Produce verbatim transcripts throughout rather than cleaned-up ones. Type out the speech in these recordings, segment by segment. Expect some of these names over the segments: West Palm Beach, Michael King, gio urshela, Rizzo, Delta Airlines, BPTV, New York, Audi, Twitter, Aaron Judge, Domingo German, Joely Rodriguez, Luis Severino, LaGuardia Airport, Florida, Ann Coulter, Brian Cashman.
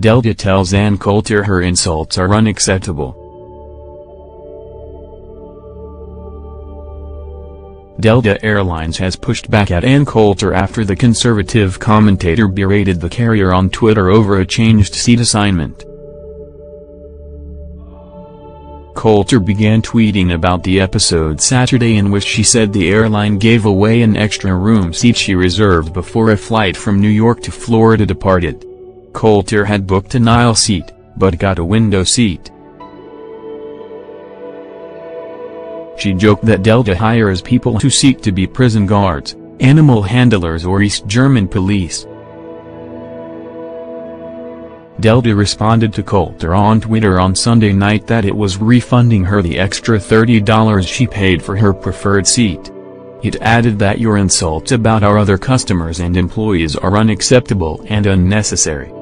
Delta tells Ann Coulter her insults are unacceptable. Delta Airlines has pushed back at Ann Coulter after the conservative commentator berated the carrier on Twitter over a changed seat assignment. Coulter began tweeting about the episode Saturday, in which she said the airline gave away an extra room seat she reserved before a flight from New York to Florida departed. Coulter had booked an aisle seat, but got a window seat. She joked that Delta hires people who seek to be prison guards, animal handlers or East German police. Delta responded to Coulter on Twitter on Sunday night that it was refunding her the extra thirty dollars she paid for her preferred seat. It added that your insults about our other customers and employees are unacceptable and unnecessary.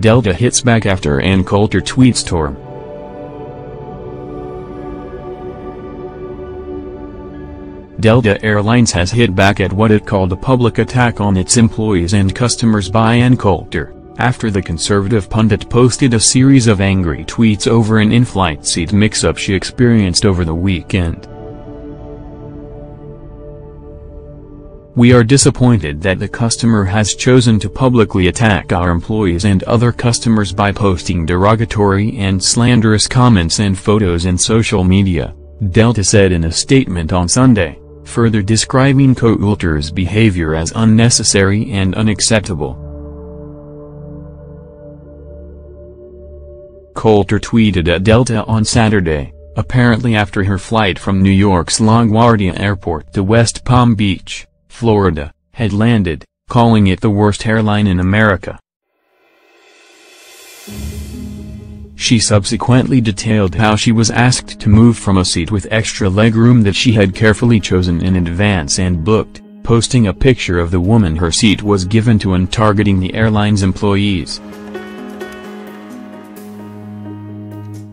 Delta hits back after Ann Coulter tweetstorm. Delta Airlines has hit back at what it called a public attack on its employees and customers by Ann Coulter, after the conservative pundit posted a series of angry tweets over an in-flight seat mix-up she experienced over the weekend. We are disappointed that the customer has chosen to publicly attack our employees and other customers by posting derogatory and slanderous comments and photos in social media, Delta said in a statement on Sunday, further describing Coulter's behavior as unnecessary and unacceptable. Coulter tweeted at Delta on Saturday, apparently after her flight from New York's LaGuardia Airport to West Palm Beach, Florida, had landed, calling it the worst airline in America. She subsequently detailed how she was asked to move from a seat with extra legroom that she had carefully chosen in advance and booked, posting a picture of the woman her seat was given to and targeting the airline's employees.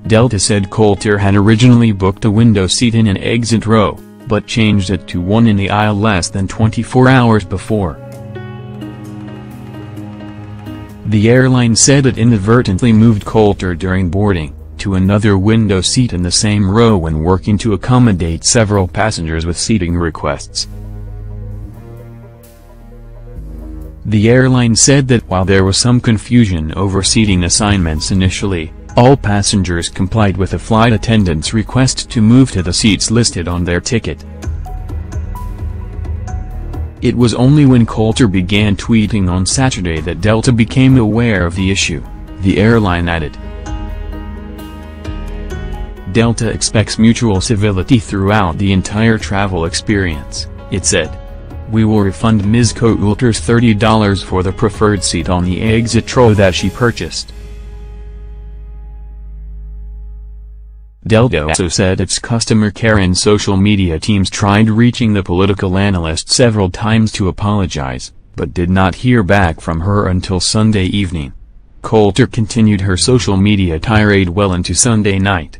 Delta said Coulter had originally booked a window seat in an exit row, but changed it to one in the aisle less than twenty-four hours before. The airline said it inadvertently moved Coulter during boarding to another window seat in the same row when working to accommodate several passengers with seating requests. The airline said that while there was some confusion over seating assignments initially, all passengers complied with a flight attendant's request to move to the seats listed on their ticket. It was only when Coulter began tweeting on Saturday that Delta became aware of the issue, the airline added. Delta expects mutual civility throughout the entire travel experience, it said. We will refund Miz Coulter's thirty dollars for the preferred seat on the exit row that she purchased. Delta also said its customer care and social media teams tried reaching the political analyst several times to apologize, but did not hear back from her until Sunday evening. Coulter continued her social media tirade well into Sunday night.